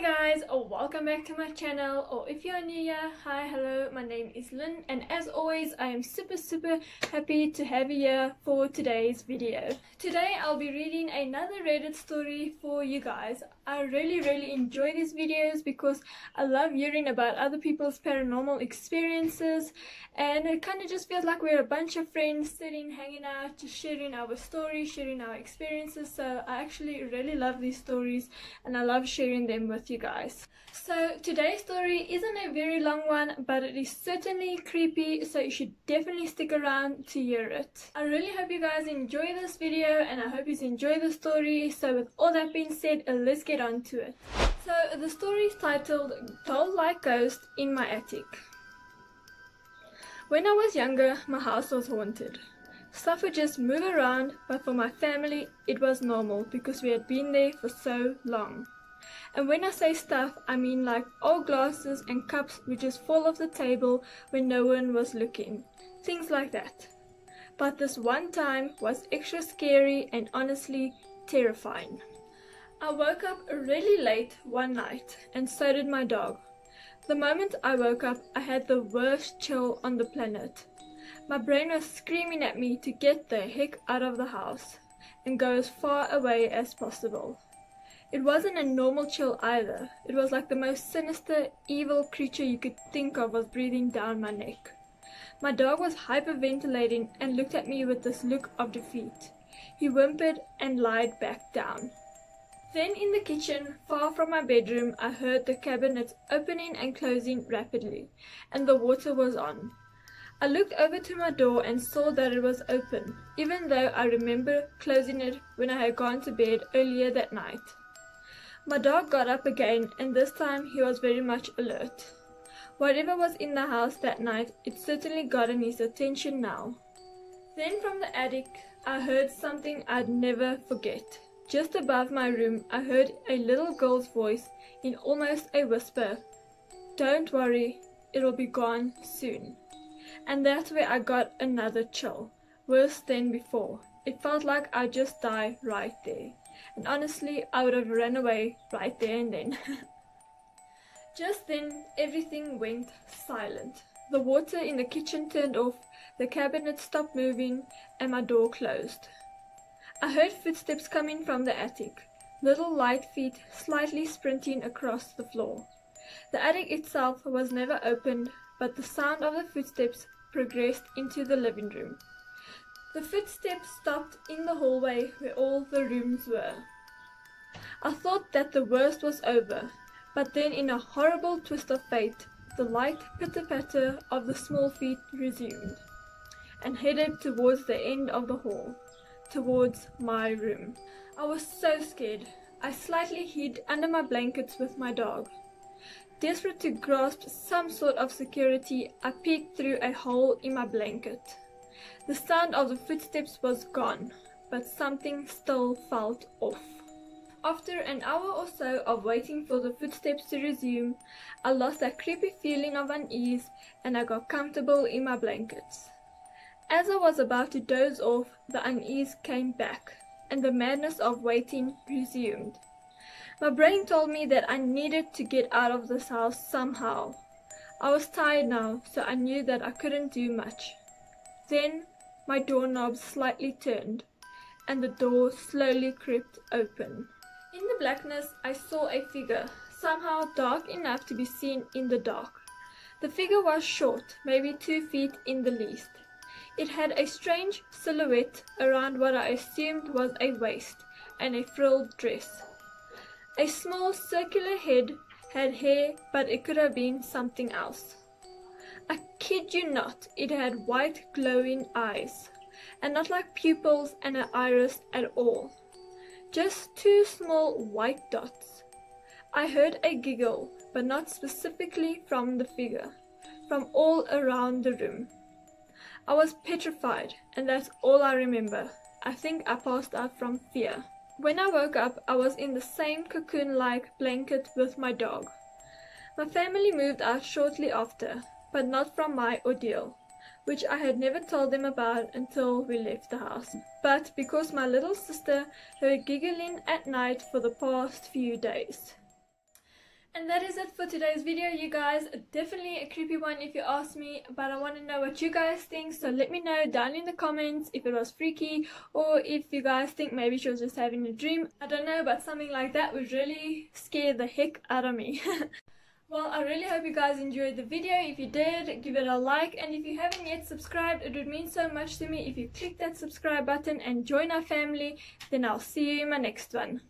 Hi guys, or welcome back to my channel, or if you're new here, hi, hello, my name is Lynn, and as always I am super happy to have you here for today's video. Today I'll be reading another Reddit story for you guys. I really enjoy these videos because I love hearing about other people's paranormal experiences, and it kind of just feels like we're a bunch of friends sitting, hanging out, just sharing our stories, sharing our experiences. So I actually really love these stories and I love sharing them with you guys. So today's story isn't a very long one, but it is certainly creepy, so you should definitely stick around to hear it. I really hope you guys enjoy this video and I hope you enjoy the story. So with all that being said, let's get on to it. So the story is titled Doll-Like Ghost in My Attic. When I was younger, my house was haunted. Stuff would just move around, but for my family it was normal because we had been there for so long. And when I say stuff, I mean like old glasses and cups would just fall off the table when no one was looking. Things like that. But this one time was extra scary and honestly terrifying. I woke up really late one night, and so did my dog. The moment I woke up, I had the worst chill on the planet. My brain was screaming at me to get the heck out of the house and go as far away as possible. It wasn't a normal chill either. It was like the most sinister, evil creature you could think of was breathing down my neck. My dog was hyperventilating and looked at me with this look of defeat. He whimpered and lied back down. Then in the kitchen, far from my bedroom, I heard the cabinets opening and closing rapidly, and the water was on. I looked over to my door and saw that it was open, even though I remember closing it when I had gone to bed earlier that night. My dog got up again, and this time he was very much alert. Whatever was in the house that night, it certainly gotten his attention now. Then from the attic, I heard something I'd never forget. Just above my room, I heard a little girl's voice in almost a whisper. "Don't worry, it'll be gone soon." And that's where I got another chill, worse than before. It felt like I'd just die right there. And honestly, I would have run away right there and then. Just then, everything went silent. The water in the kitchen turned off, the cabinet stopped moving, and my door closed. I heard footsteps coming from the attic, little light feet slightly sprinting across the floor. The attic itself was never opened, but the sound of the footsteps progressed into the living room. The footsteps stopped in the hallway where all the rooms were. I thought that the worst was over, but then in a horrible twist of fate, the light pitter-patter of the small feet resumed and headed towards the end of the hall, towards my room. I was so scared. I slightly hid under my blankets with my dog. Desperate to grasp some sort of security, I peeked through a hole in my blanket. The sound of the footsteps was gone, but something still felt off. After an hour or so of waiting for the footsteps to resume, I lost that creepy feeling of unease and I got comfortable in my blankets. As I was about to doze off, the unease came back and the madness of waiting resumed. My brain told me that I needed to get out of this house somehow. I was tired now, so I knew that I couldn't do much. Then my doorknob slightly turned and the door slowly crept open. In the blackness, I saw a figure, somehow dark enough to be seen in the dark. The figure was short, maybe 2 feet in the least. It had a strange silhouette around what I assumed was a waist and a frilled dress. A small circular head had hair, but it could have been something else. I kid you not, it had white glowing eyes, and not like pupils and an iris at all. Just 2 small white dots. I heard a giggle, but not specifically from the figure, from all around the room. I was petrified, and that's all I remember. I think I passed out from fear. When I woke up, I was in the same cocoon-like blanket with my dog. My family moved out shortly after, but not from my ordeal, which I had never told them about until we left the house, but because my little sister heard giggling at night for the past few days. And that is it for today's video, you guys. Definitely a creepy one if you ask me, but I want to know what you guys think, so let me know down in the comments if it was freaky or if you guys think maybe she was just having a dream. I don't know, but something like that would really scare the heck out of me. Well, I really hope you guys enjoyed the video. If you did, give it a like, and if you haven't yet subscribed, it would mean so much to me if you click that subscribe button and join our family. Then I'll see you in my next one.